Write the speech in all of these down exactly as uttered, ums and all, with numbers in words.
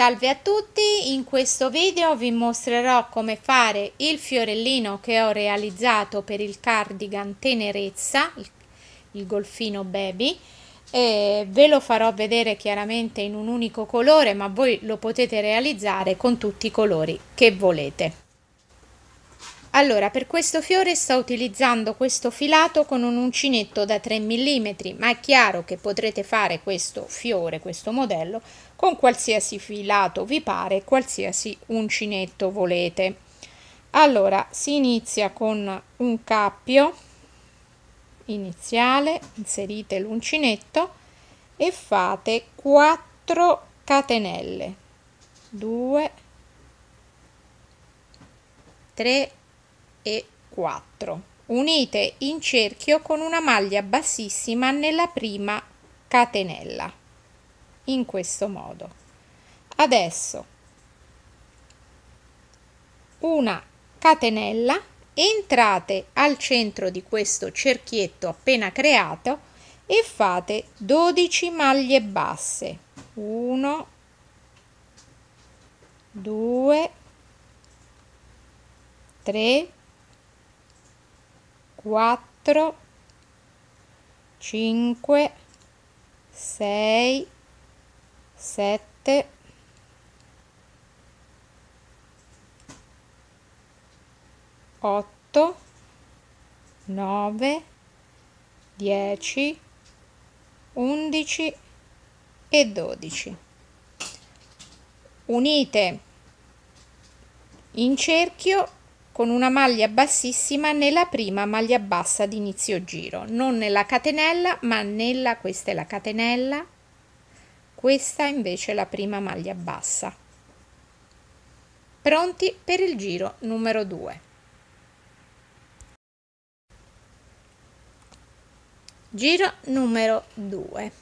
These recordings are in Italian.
Salve a tutti, in questo video vi mostrerò come fare il fiorellino che ho realizzato per il cardigan Tenerezza, il, il golfino baby, e ve lo farò vedere chiaramente in un unico colore, ma voi lo potete realizzare con tutti i colori che volete. Allora, per questo fiore sto utilizzando questo filato con un uncinetto da tre millimetri, ma è chiaro che potrete fare questo fiore, questo modello, con qualsiasi filato vi pare, qualsiasi uncinetto volete. Allora, si inizia con un cappio iniziale, inserite l'uncinetto e fate quattro catenelle, due, tre e quattro, unite in cerchio con una maglia bassissima nella prima catenella, in questo modo. Adesso una catenella, entrate al centro di questo cerchietto appena creato e fate dodici maglie basse, uno, due, tre, quattro, cinque, sei, sette, otto, nove, dieci, undici e dodici. Unite in cerchio con una maglia bassissima nella prima maglia bassa di inizio giro, non nella catenella, ma nella, questa è la catenella, questa invece è la prima maglia bassa. Pronti per il giro numero due. Giro numero due.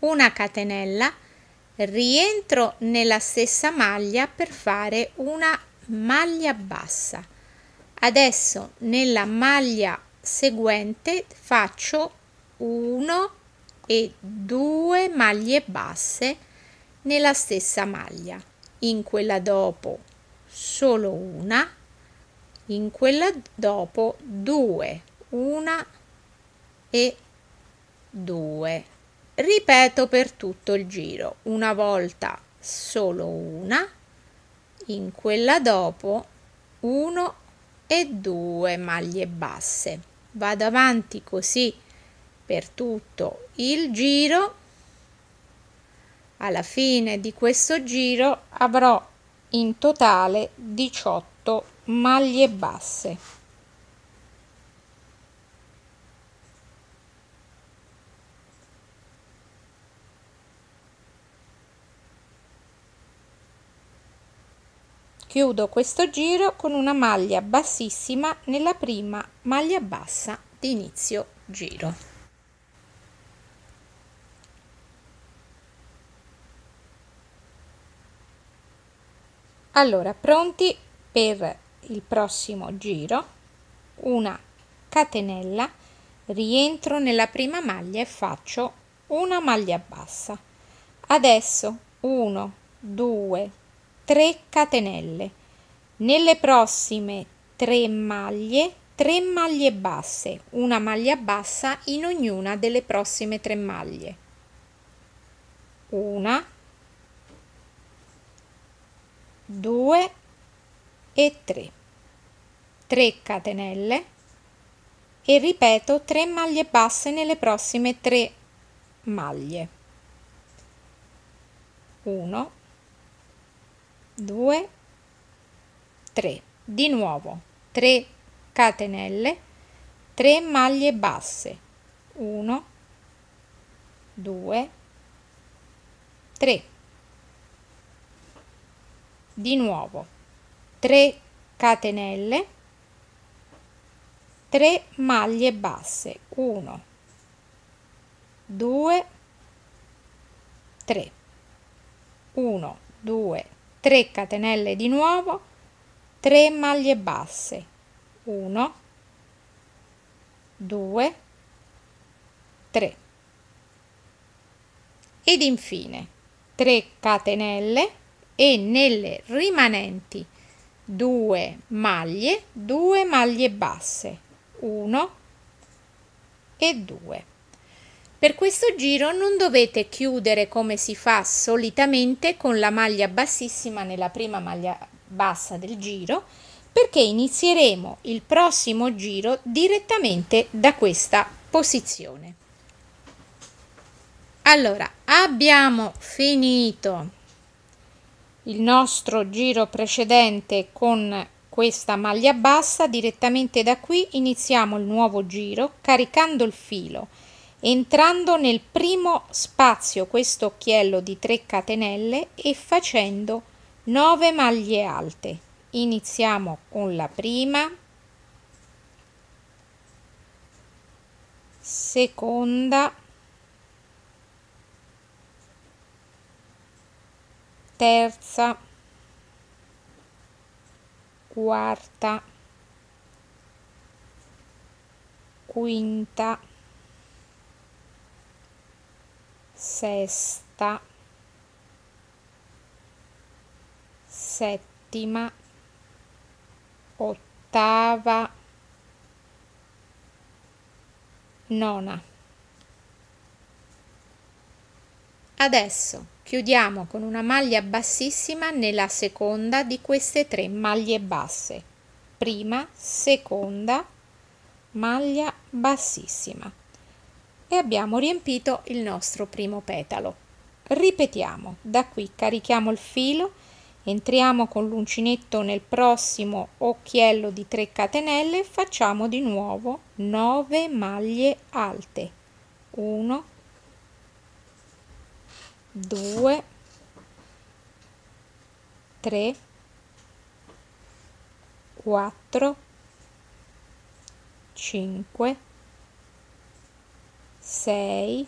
Una catenella, rientro nella stessa maglia per fare una maglia bassa. Adesso nella maglia seguente faccio una e due maglie basse nella stessa maglia, in quella dopo solo una, in quella dopo due, una e due. Ripeto per tutto il giro, una volta solo una, in quella dopo uno e due maglie basse. Vado avanti così per tutto il giro. Alla fine di questo giro avrò in totale diciotto maglie basse. Chiudo questo giro con una maglia bassissima nella prima maglia bassa di inizio giro. Allora, pronti per il prossimo giro. Una catenella, rientro nella prima maglia e faccio una maglia bassa. Adesso uno, due, tre catenelle, nelle prossime tre maglie tre maglie basse, una maglia bassa in ognuna delle prossime tre maglie, una, due e tre, tre catenelle e ripeto tre maglie basse nelle prossime tre maglie, uno, due, tre, di nuovo tre catenelle, tre maglie basse, uno, due, tre, di nuovo tre catenelle, tre maglie basse, uno, due, tre, uno, due, tre catenelle di nuovo, tre maglie basse, uno, due, tre ed infine tre catenelle e nelle rimanenti due maglie, due maglie basse, uno e due. Per questo giro non dovete chiudere come si fa solitamente con la maglia bassissima nella prima maglia bassa del giro, perché inizieremo il prossimo giro direttamente da questa posizione. Allora, abbiamo finito il nostro giro precedente con questa maglia bassa. Direttamente da qui iniziamo il nuovo giro caricando il filo, entrando nel primo spazio, questo occhiello di tre catenelle, e facendo nove maglie alte. Iniziamo con la prima, seconda, terza, quarta, quinta, sesta, settima, ottava, nona. Adesso chiudiamo con una maglia bassissima nella seconda di queste tre maglie basse. Prima, seconda, maglia bassissima. E abbiamo riempito il nostro primo petalo. Ripetiamo, da qui carichiamo il filo, entriamo con l'uncinetto nel prossimo occhiello di tre catenelle, facciamo di nuovo nove maglie alte, uno, due, tre, quattro, cinque, sei,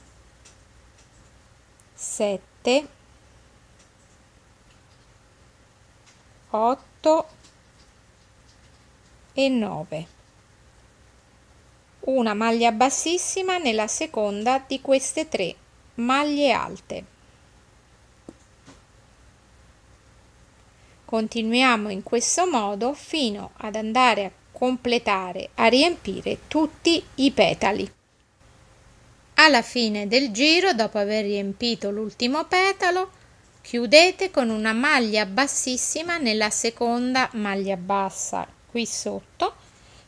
sette, otto e nove. Una maglia bassissima nella seconda di queste tre maglie alte. Continuiamo in questo modo fino ad andare a completare, a riempire tutti i petali. Alla fine del giro, dopo aver riempito l'ultimo petalo, chiudete con una maglia bassissima nella seconda maglia bassa qui sotto,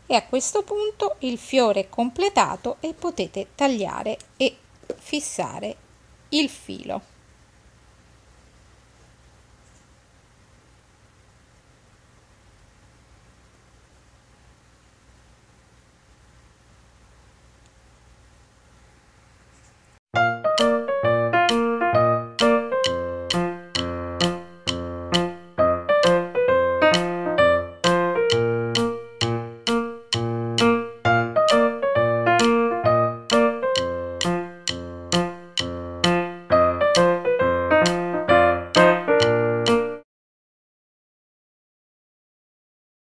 e a questo punto il fiore è completato e potete tagliare e fissare il filo.